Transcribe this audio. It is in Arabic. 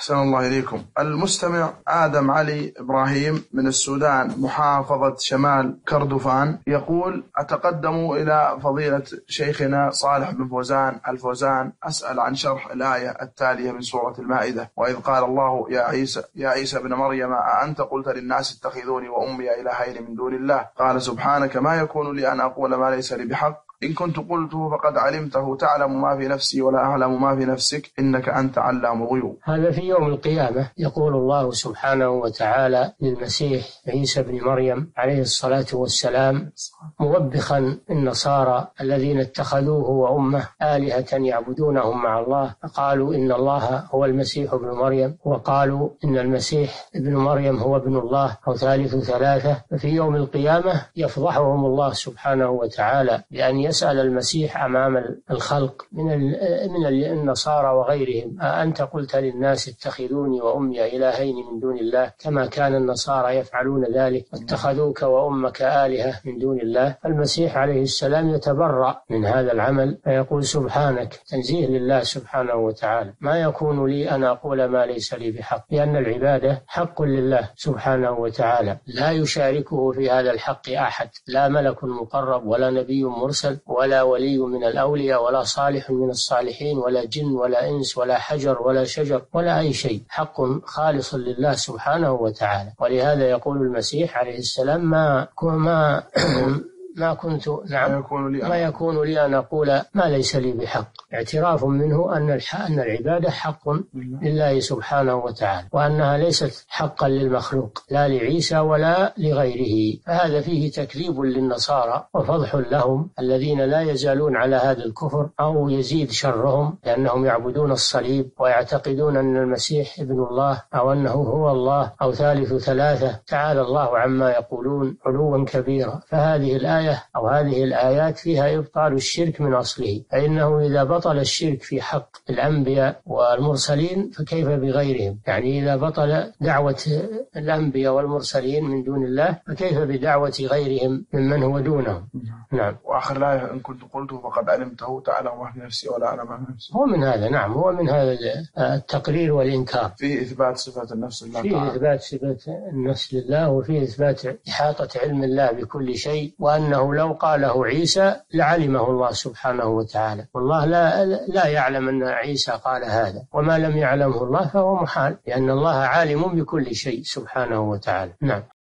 أحسن الله إليكم. المستمع آدم علي إبراهيم من السودان محافظة شمال كردفان يقول: أتقدم إلى فضيلة شيخنا صالح بن فوزان الفوزان أسأل عن شرح الآية التالية من سورة المائدة: وإذ قال الله يا عيسى بن مريم أأنت قلت للناس اتخذوني وأمي إلهين من دون الله قال سبحانك ما يكون لي أن أقول ما ليس لي بحق إن كنت قلته فقد علمته تعلم ما في نفسي ولا أعلم ما في نفسك إنك أنت علام الغيوب. هذا في يوم القيامة يقول الله سبحانه وتعالى للمسيح عيسى بن مريم عليه الصلاة والسلام موبخا النصارى الذين اتخذوه وأمه آلهة يعبدونهم مع الله فقالوا إن الله هو المسيح ابن مريم وقالوا إن المسيح ابن مريم هو ابن الله أو ثالث ثلاثة. ففي يوم القيامة يفضحهم الله سبحانه وتعالى بأن يسأل المسيح أمام الخلق من النصارى وغيرهم: أأنت قلت للناس اتخذوني وأمي إلهين من دون الله كما كان النصارى يفعلون ذلك واتخذوك وأمك آلهة من دون الله. المسيح عليه السلام يتبرأ من هذا العمل فيقول: سبحانك، تنزيه لله سبحانه وتعالى، ما يكون لي أن أقول ما ليس لي بحق، لأن العبادة حق لله سبحانه وتعالى لا يشاركه في هذا الحق أحد، لا ملك مقرب ولا نبي مرسل ولا ولي من الأولياء ولا صالح من الصالحين ولا جن ولا إنس ولا حجر ولا شجر ولا أي شيء، حق خالص لله سبحانه وتعالى. ولهذا يقول المسيح عليه السلام: ما يكون لي أن أقول ما ليس لي بحق، اعتراف منه أن العبادة حق لله سبحانه وتعالى وأنها ليست حقا للمخلوق لا لعيسى ولا لغيره. فهذا فيه تكذيب للنصارى وفضح لهم الذين لا يزالون على هذا الكفر أو يزيد شرهم، لأنهم يعبدون الصليب ويعتقدون أن المسيح ابن الله أو أنه هو الله أو ثالث ثلاثة، تعالى الله عما يقولون علوا كبيرا. فهذه الآية أو هذه الآيات فيها إبطال الشرك من أصله، فإنه إذا بطل الشرك في حق الأنبياء والمرسلين فكيف بغيرهم؟ يعني إذا بطل دعوة الأنبياء والمرسلين من دون الله فكيف بدعوة غيرهم ممن هو دونهم؟ نعم. وآخر الآية: إن كنت قلته فقد علمته تعلم ما في نفسي ولا أعلم ما في نفسي، هو من هذا، نعم، هو من هذا التقرير والإنكار، في إثبات صفة النفس لله، في إثبات صفة النفس لله، وفي إثبات إحاطة علم الله بكل شيء، وأنه لو قاله عيسى لعلمه الله سبحانه وتعالى، والله لا يعلم أن عيسى قال هذا، وما لم يعلمه الله فهو محال، لأن الله عالم بكل شيء سبحانه وتعالى. نعم.